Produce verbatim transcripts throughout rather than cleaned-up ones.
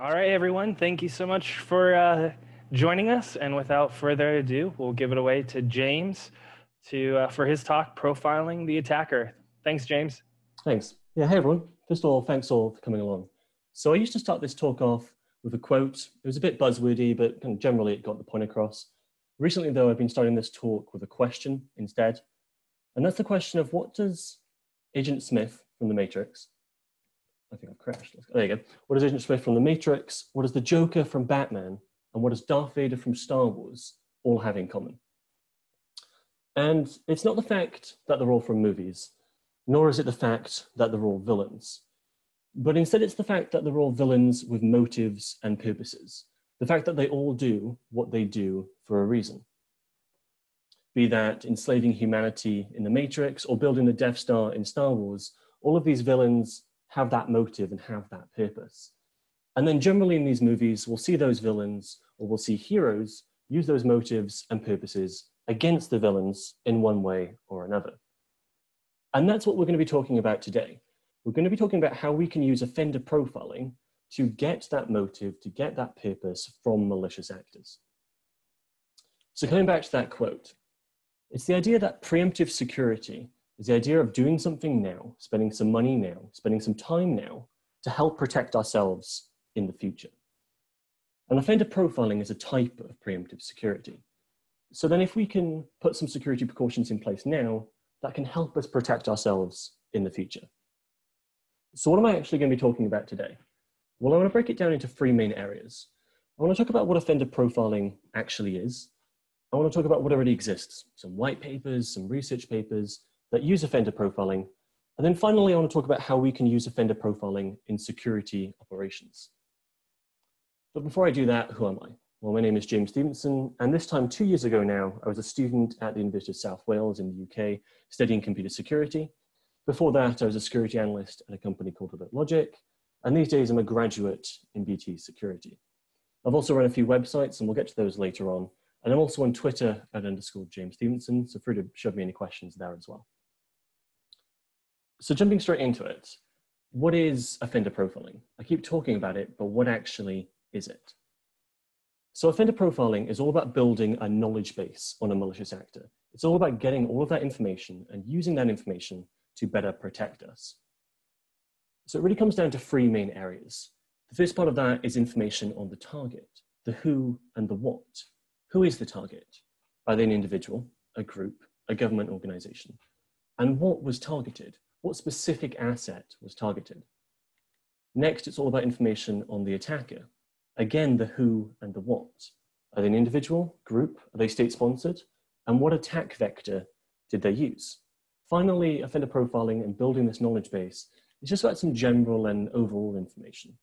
All right, everyone. Thank you so much for uh, joining us. And without further ado, we'll give it away to James to uh, for his talk, Profiling the Attacker. Thanks, James. Thanks. Yeah, hey, everyone. First of all, thanks all for coming along. So I used to start this talk off with a quote. It was a bit buzzwordy, but kind of generally it got the point across. Recently, though, I've been starting this talk with a question instead. And that's the question of what does Agent Smith from The Matrix, I think I've crashed, there you go. What does Agent Smith from The Matrix, what does the Joker from Batman, and what does Darth Vader from Star Wars all have in common? And it's not the fact that they're all from movies, nor is it the fact that they're all villains. But instead, it's the fact that they're all villains with motives and purposes. The fact that they all do what they do for a reason. Be that enslaving humanity in The Matrix or building the Death Star in Star Wars, all of these villains have that motive and have that purpose. And then generally in these movies, we'll see those villains or we'll see heroes use those motives and purposes against the villains in one way or another. And that's what we're going to be talking about today. We're going to be talking about how we can use offender profiling to get that motive, to get that purpose from malicious actors. So coming back to that quote, it's the idea that preemptive security is the idea of doing something now, spending some money now, spending some time now to help protect ourselves in the future. And offender profiling is a type of preemptive security. So then if we can put some security precautions in place now, that can help us protect ourselves in the future. So what am I actually going to be talking about today? Well, I want to break it down into three main areas. I want to talk about what offender profiling actually is. I want to talk about what already exists, some white papers, some research papers that use offender profiling. And then finally, I want to talk about how we can use offender profiling in security operations. But before I do that, who am I? Well, my name is James Stevenson, and this time two years ago now, I was a student at the University of South Wales in the U K, studying computer security. Before that, I was a security analyst at a company called Alert Logic. And these days I'm a graduate in B T security. I've also run a few websites and we'll get to those later on. And I'm also on Twitter at underscore James Stevenson, so free to shove me any questions there as well. So jumping straight into it, what is offender profiling? I keep talking about it, but what actually is it? So offender profiling is all about building a knowledge base on a malicious actor. It's all about getting all of that information and using that information to better protect us. So it really comes down to three main areas. The first part of that is information on the target, the who and the what. Who is the target? Are they an individual, a group, a government organization? And what was targeted? What specific asset was targeted? Next, it's all about information on the attacker. Again, the who and the what. Are they an individual, group? Are they state-sponsored? And what attack vector did they use? Finally, offender profiling and building this knowledge base, it's just about some general and overall information.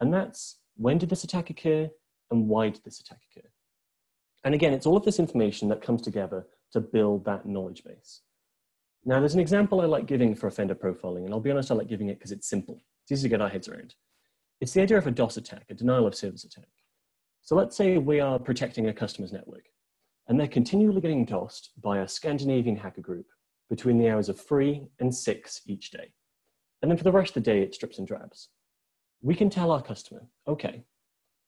And that's when did this attack occur and why did this attack occur? And again, it's all of this information that comes together to build that knowledge base. Now, there's an example I like giving for offender profiling, and I'll be honest, I like giving it because it's simple. It's easy to get our heads around. It's the idea of a DOS attack, a denial of service attack. So let's say we are protecting a customer's network and they're continually getting DOSed by a Scandinavian hacker group between the hours of three and six each day. And then for the rest of the day, it strips and drabs. We can tell our customer, okay,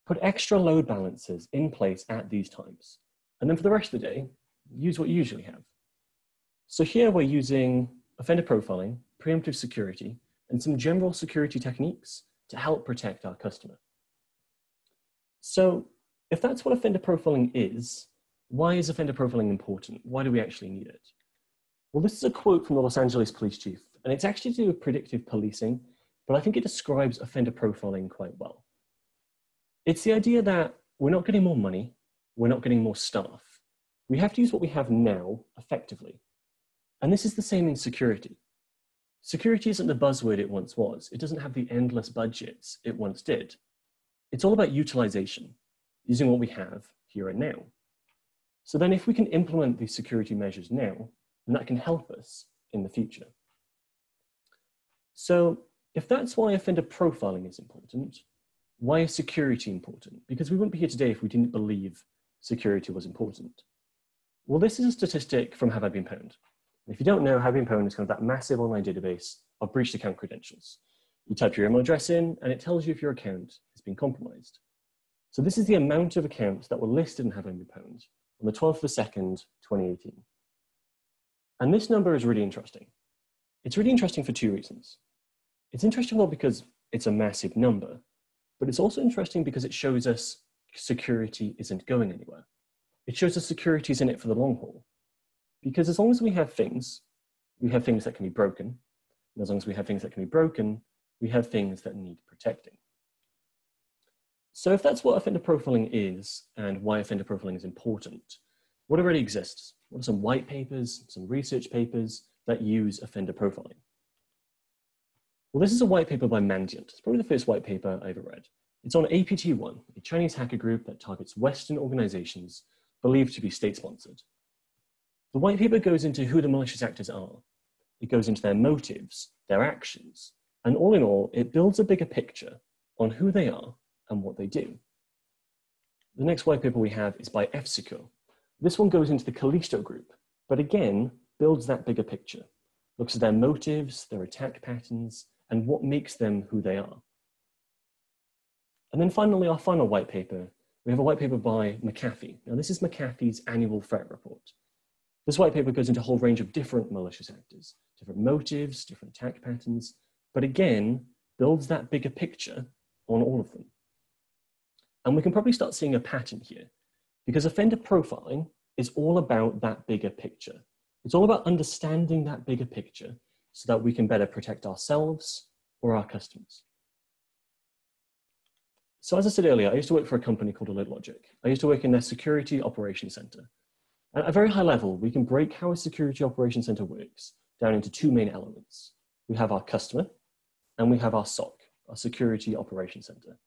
put extra load balancers in place at these times. And then for the rest of the day, use what you usually have. So here we're using offender profiling, preemptive security, and some general security techniques to help protect our customer. So if that's what offender profiling is, why is offender profiling important? Why do we actually need it? Well, this is a quote from the Los Angeles police chief. And it's actually to do with predictive policing, but I think it describes offender profiling quite well. It's the idea that we're not getting more money, we're not getting more staff. We have to use what we have now effectively. And this is the same in security. Security isn't the buzzword it once was. It doesn't have the endless budgets it once did. It's all about utilization, using what we have here and now. So then if we can implement these security measures now, then that can help us in the future. So if that's why offender profiling is important, why is security important? Because we wouldn't be here today if we didn't believe security was important. Well, this is a statistic from Have I Been Pwned. If you don't know, Have I Been Pwned is kind of that massive online database of breached account credentials. You type your email address in and it tells you if your account has been compromised. So this is the amount of accounts that were listed in Have I Been Pwned on the twelfth of the second, twenty eighteen. And this number is really interesting. It's really interesting for two reasons. It's interesting not because it's a massive number, but it's also interesting because it shows us security isn't going anywhere. It shows us security is in it for the long haul. Because as long as we have things, we have things that can be broken. And as long as we have things that can be broken, we have things that need protecting. So if that's what offender profiling is and why offender profiling is important, what already exists? What are some white papers, some research papers that use offender profiling? Well, this is a white paper by Mandiant. It's probably the first white paper I ever read. It's on A P T one, a Chinese hacker group that targets Western organizations believed to be state-sponsored. The white paper goes into who the malicious actors are. It goes into their motives, their actions, and all in all, it builds a bigger picture on who they are and what they do. The next white paper we have is by F-Secure. This one goes into the Callisto group, but again, builds that bigger picture, looks at their motives, their attack patterns, and what makes them who they are. And then finally, our final white paper, we have a white paper by McAfee. Now this is McAfee's annual threat report. This white paper goes into a whole range of different malicious actors, different motives, different attack patterns, but again, builds that bigger picture on all of them. And we can probably start seeing a pattern here because offender profiling is all about that bigger picture. It's all about understanding that bigger picture so that we can better protect ourselves or our customers. So as I said earlier, I used to work for a company called Alert Logic. I used to work in their security operations center. At a very high level, we can break how a security operations center works down into two main elements. We have our customer and we have our S O C, our security operations center.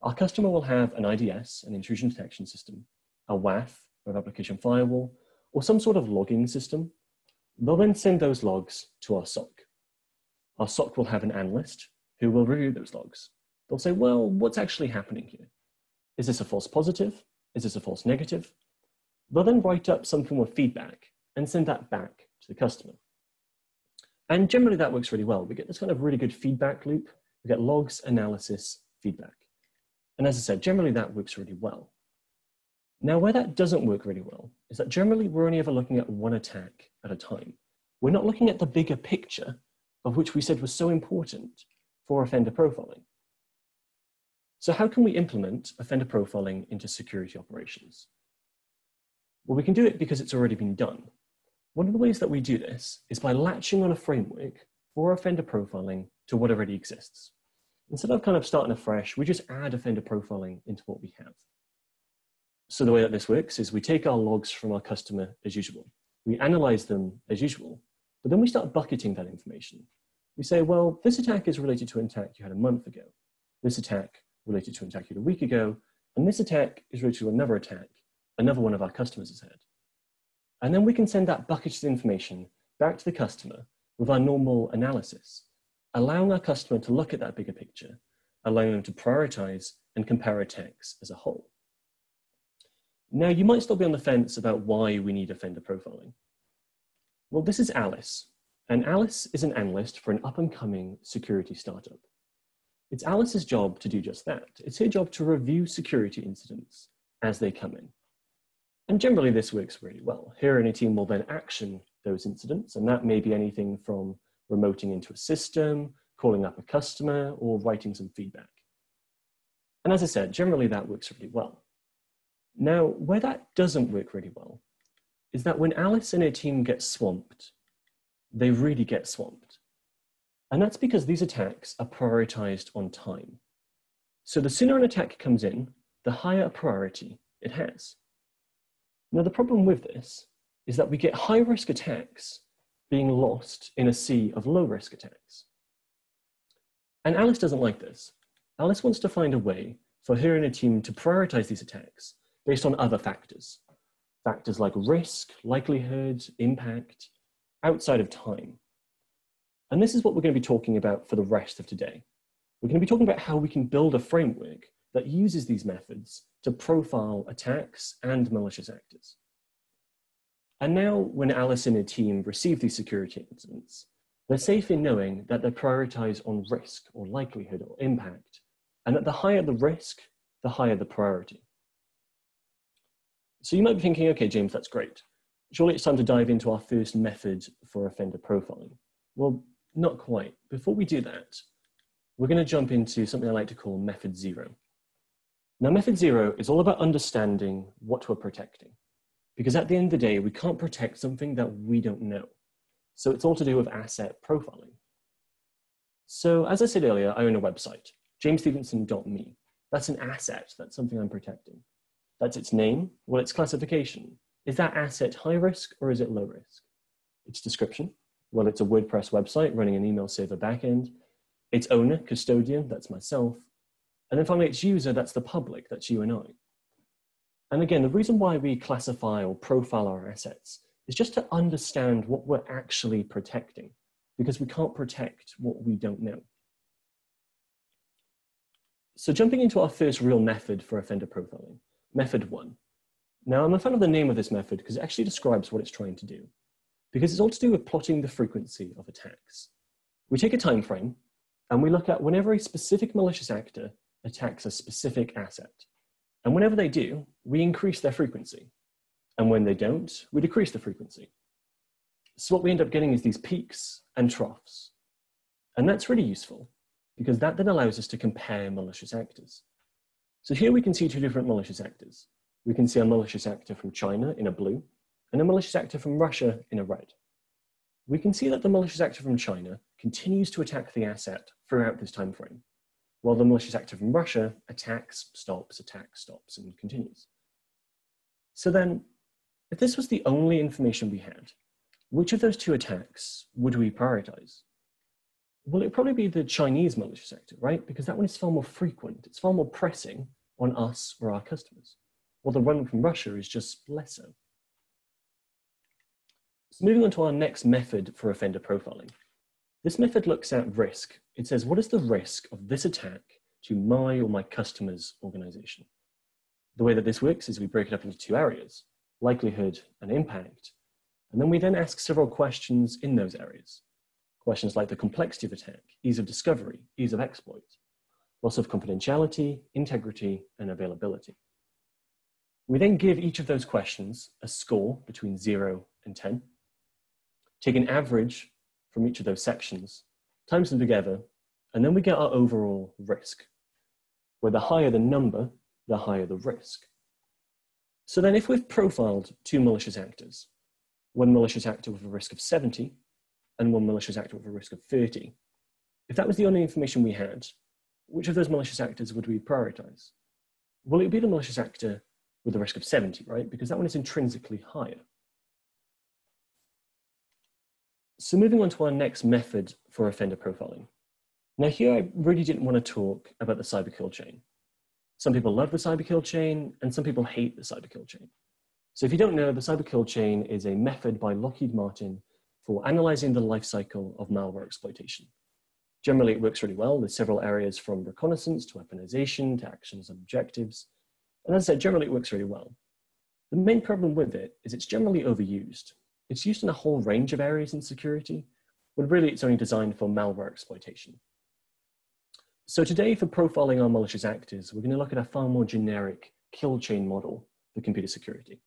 Our customer will have an I D S, an intrusion detection system, a W A F, web application firewall, or some sort of logging system. They'll then send those logs to our S O C. Our S O C will have an analyst who will review those logs. They'll say, well, what's actually happening here? Is this a false positive? Is this a false negative? They'll then write up some form of feedback and send that back to the customer. And generally that works really well. We get this kind of really good feedback loop. We get logs, analysis, feedback. And as I said, generally that works really well. Now, where that doesn't work really well is that generally we're only ever looking at one attack at a time. We're not looking at the bigger picture of which we said was so important for offender profiling. So how can we implement offender profiling into security operations? Well, we can do it because it's already been done. One of the ways that we do this is by latching on a framework for offender profiling to what already exists. Instead of kind of starting afresh, we just add offender profiling into what we have. So the way that this works is we take our logs from our customer as usual. We analyze them as usual, but then we start bucketing that information. We say, well, this attack is related to an attack you had a month ago. This attack related to an attack you had a week ago. And this attack is related to another attack, another one of our customers has had. And then we can send that bucketed information back to the customer with our normal analysis, allowing our customer to look at that bigger picture, allowing them to prioritize and compare attacks as a whole. Now, you might still be on the fence about why we need offender profiling. Well, this is Alice, and Alice is an analyst for an up-and-coming security startup. It's Alice's job to do just that. It's her job to review security incidents as they come in. And generally, this works really well. Her and her team will then action those incidents, and that may be anything from remoting into a system, calling up a customer, or writing some feedback. And as I said, generally that works really well. Now, where that doesn't work really well is that when Alice and her team get swamped, they really get swamped. And that's because these attacks are prioritized on time. So the sooner an attack comes in, the higher a priority it has. Now, the problem with this is that we get high-risk attacks being lost in a sea of low-risk attacks. And Alice doesn't like this. Alice wants to find a way for her and her team to prioritize these attacks based on other factors. Factors like risk, likelihood, impact, outside of time. And this is what we're going to be talking about for the rest of today. We're going to be talking about how we can build a framework that uses these methods to profile attacks and malicious actors. And now when Alice and her team receive these security incidents, they're safe in knowing that they're prioritized on risk or likelihood or impact And that the higher the risk, the higher the priority. So you might be thinking, okay, James, that's great. Surely it's time to dive into our first method for offender profiling. Well, not quite. Before we do that, we're going to jump into something I like to call method zero. Now, method zero is all about understanding what we're protecting, because at the end of the day, we can't protect something that we don't know. So it's all to do with asset profiling. So as I said earlier, I own a website, james stevenson dot me. That's an asset. That's something I'm protecting. That's its name. Well, its classification. Is that asset high risk or is it low risk? Its description. Well, it's a WordPress website running an email server backend. Its owner, custodian, that's myself. And then finally, its user, that's the public, that's you and I. And again, the reason why we classify or profile our assets is just to understand what we're actually protecting, because we can't protect what we don't know. So jumping into our first real method for offender profiling, method one. Now, I'm a fan of the name of this method because it actually describes what it's trying to do, because it's all to do with plotting the frequency of attacks. We take a time frame and we look at whenever a specific malicious actor attacks a specific asset. And whenever they do, we increase their frequency. And when they don't, we decrease the frequency. So what we end up getting is these peaks and troughs. And that's really useful because that then allows us to compare malicious actors. So here we can see two different malicious actors. We can see a malicious actor from China in a blue and a malicious actor from Russia in a red. We can see that the malicious actor from China continues to attack the asset throughout this time frame, while the malicious actor from Russia attacks, stops, attacks, stops, and continues. So then, if this was the only information we had, which of those two attacks would we prioritize? Well, it'd probably be the Chinese malicious actor, right? Because that one is far more frequent, it's far more pressing on us or our customers, while the one from Russia is just less so. So moving on to our next method for offender profiling. This method looks at risk. It says, what is the risk of this attack to my or my customer's organization? The way that this works is we break it up into two areas, likelihood and impact. And then we then ask several questions in those areas. Questions like the complexity of attack, ease of discovery, ease of exploit, loss of confidentiality, integrity, and availability. We then give each of those questions a score between zero and ten, take an average from each of those sections, times them together, and then we get our overall risk, where the higher the number, the higher the risk. So then if we've profiled two malicious actors, one malicious actor with a risk of seventy and one malicious actor with a risk of thirty, if that was the only information we had, which of those malicious actors would we prioritize? Well, it would be the malicious actor with a risk of seventy, right? Because that one is intrinsically higher. So moving on to our next method for offender profiling. Now here, I really didn't want to talk about the cyber kill chain. Some people love the cyber kill chain and some people hate the cyber kill chain. So if you don't know, the cyber kill chain is a method by Lockheed Martin for analyzing the life cycle of malware exploitation. Generally, it works really well. There's several areas from reconnaissance to weaponization to actions and objectives. And as I said, generally it works really well. The main problem with it is it's generally overused. It's used in a whole range of areas in security, when really it's only designed for malware exploitation. So today, for profiling our malicious actors, we're going to look at a far more generic kill chain model for computer security.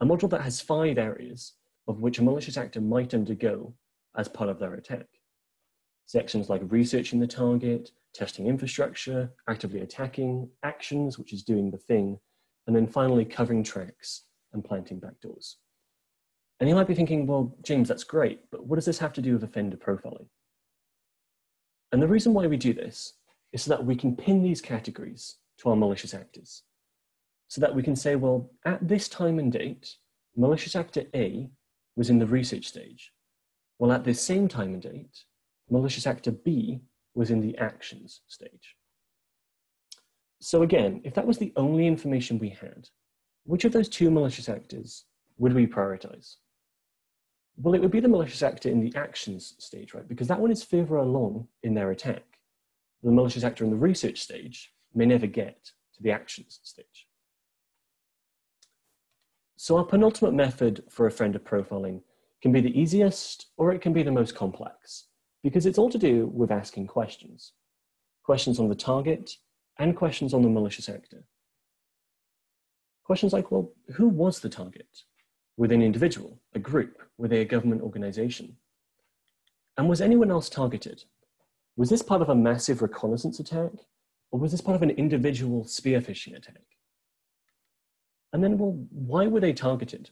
A model that has five areas of which a malicious actor might undergo as part of their attack. Sections like researching the target, testing infrastructure, actively attacking, actions, which is doing the thing, and then finally covering tracks and planting backdoors. And you might be thinking, well, James, that's great, but what does this have to do with offender profiling? And the reason why we do this is so that we can pin these categories to our malicious actors, so that we can say, well, at this time and date, malicious actor A was in the research stage, while at this same time and date, malicious actor B was in the actions stage. So again, if that was the only information we had, which of those two malicious actors would we prioritize? Well, it would be the malicious actor in the actions stage, right? Because that one is further along in their attack. The malicious actor in the research stage may never get to the actions stage. So our penultimate method for offender profiling can be the easiest, or it can be the most complex, because it's all to do with asking questions. Questions on the target, and questions on the malicious actor. Questions like, well, who was the target? Were they an individual, a group? Were they a government organization? And was anyone else targeted? Was this part of a massive reconnaissance attack? Or was this part of an individual spear phishing attack? And then, well, why were they targeted?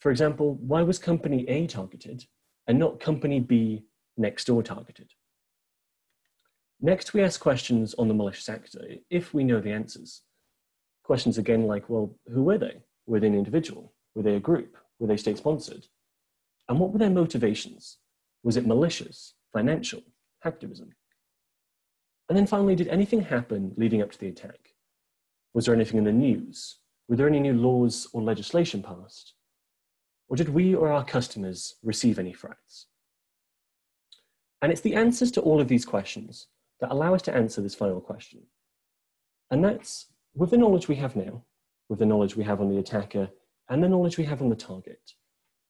For example, why was company A targeted and not company B next door targeted? Next, we ask questions on the malicious actor, if we know the answers. Questions again like, well, who were they? Were they an individual? Were they a group? Were they state-sponsored? And what were their motivations? Was it malicious, financial, hacktivism? And then finally, did anything happen leading up to the attack? Was there anything in the news? Were there any new laws or legislation passed? Or did we or our customers receive any threats? And it's the answers to all of these questions that allow us to answer this final question. And that's, with the knowledge we have now, with the knowledge we have on the attacker, and the knowledge we have on the target,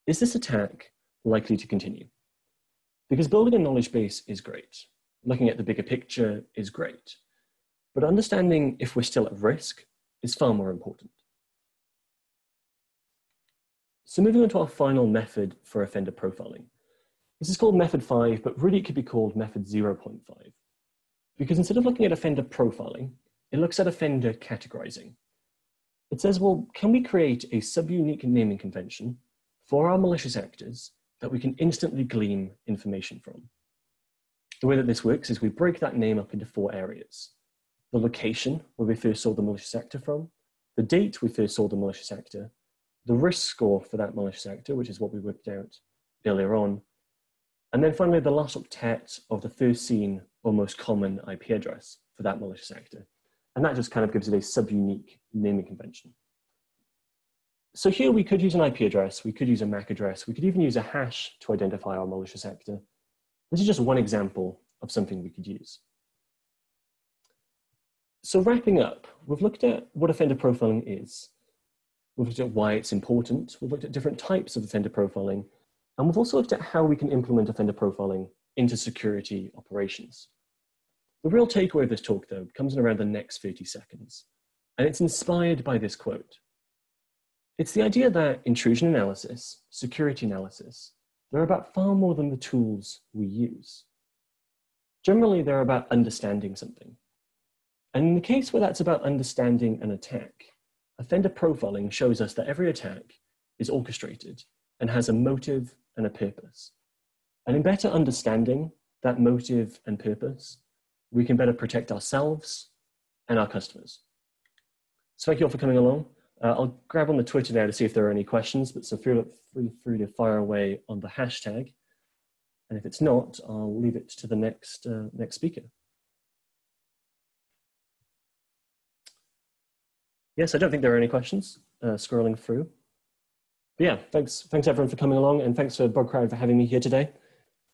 is this attack likely to continue? Because building a knowledge base is great. Looking at the bigger picture is great. But understanding if we're still at risk is far more important. So moving on to our final method for offender profiling. This is called method five, but really it could be called method zero point five. Because instead of looking at offender profiling, it looks at offender categorizing. It says, well, can we create a sub-unique naming convention for our malicious actors that we can instantly glean information from? The way that this works is we break that name up into four areas. The location, where we first saw the malicious actor from, the date we first saw the malicious actor, the risk score for that malicious actor, which is what we worked out earlier on, and then finally, the last octet of the first seen or most common I P address for that malicious actor. And that just kind of gives it a sub-unique naming convention. So here we could use an I P address, we could use a M A C address, we could even use a hash to identify our malicious actor. This is just one example of something we could use. So wrapping up, we've looked at what offender profiling is, we've looked at why it's important, we've looked at different types of offender profiling, and we've also looked at how we can implement offender profiling into security operations. The real takeaway of this talk, though, comes in around the next thirty seconds, and it's inspired by this quote. It's the idea that intrusion analysis, security analysis, they're about far more than the tools we use. Generally, they're about understanding something. And in the case where that's about understanding an attack, offender profiling shows us that every attack is orchestrated and has a motive and a purpose. And in better understanding that motive and purpose, we can better protect ourselves and our customers. So thank you all for coming along. Uh, I'll grab on the Twitter now to see if there are any questions, but so feel free to fire away on the hashtag. And if it's not, I'll leave it to the next, uh, next speaker. Yes, I don't think there are any questions uh, scrolling through. But yeah, thanks, thanks everyone for coming along, and thanks for Bugcrowd for having me here today.